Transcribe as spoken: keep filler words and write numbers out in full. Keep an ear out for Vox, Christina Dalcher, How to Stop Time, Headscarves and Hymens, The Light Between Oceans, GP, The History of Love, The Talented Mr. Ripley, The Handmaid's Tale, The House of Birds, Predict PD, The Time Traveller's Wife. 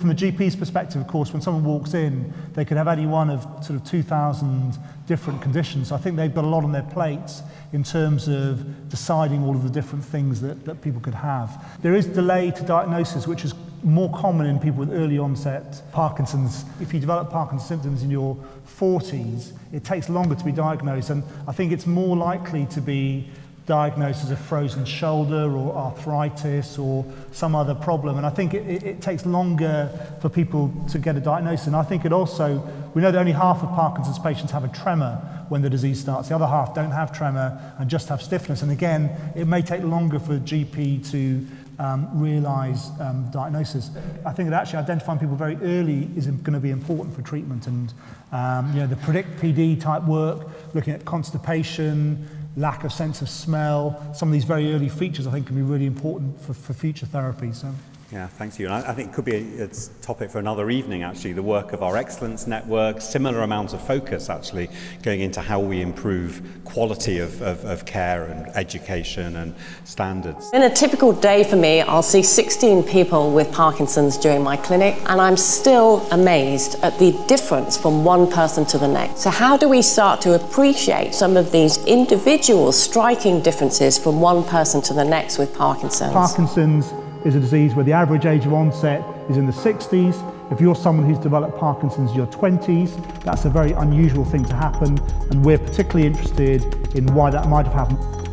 From a G P's perspective, of course, when someone walks in, they could have any one of sort of two thousand different conditions. So I think they've got a lot on their plates in terms of deciding all of the different things that, that people could have. There is delay to diagnosis, which is more common in people with early onset Parkinson's. If you develop Parkinson's symptoms in your forties, it takes longer to be diagnosed, and I think it's more likely to be diagnosed as a frozen shoulder or arthritis or some other problem. And I think it, it, it takes longer for people to get a diagnosis. And I think it also, we know that only half of Parkinson's patients have a tremor when the disease starts. The other half don't have tremor and just have stiffness. And again, it may take longer for a G P to um, realise um, diagnosis. I think that actually identifying people very early is going to be important for treatment. And um, you know, the Predict P D type work, looking at constipation, lack of sense of smell, some of these very early features I think can be really important for, for future therapy. So. Yeah, thanks, Ewan. I, I think it could be a, a topic for another evening, actually, the work of our excellence network, similar amounts of focus, actually, going into how we improve quality of, of, of care and education and standards. In a typical day for me, I'll see sixteen people with Parkinson's during my clinic, and I'm still amazed at the difference from one person to the next. So how do we start to appreciate some of these individual striking differences from one person to the next with Parkinson's? Parkinson's is a disease where the average age of onset is in the sixties. If you're someone who's developed Parkinson's in your twenties, that's a very unusual thing to happen, and we're particularly interested in why that might have happened.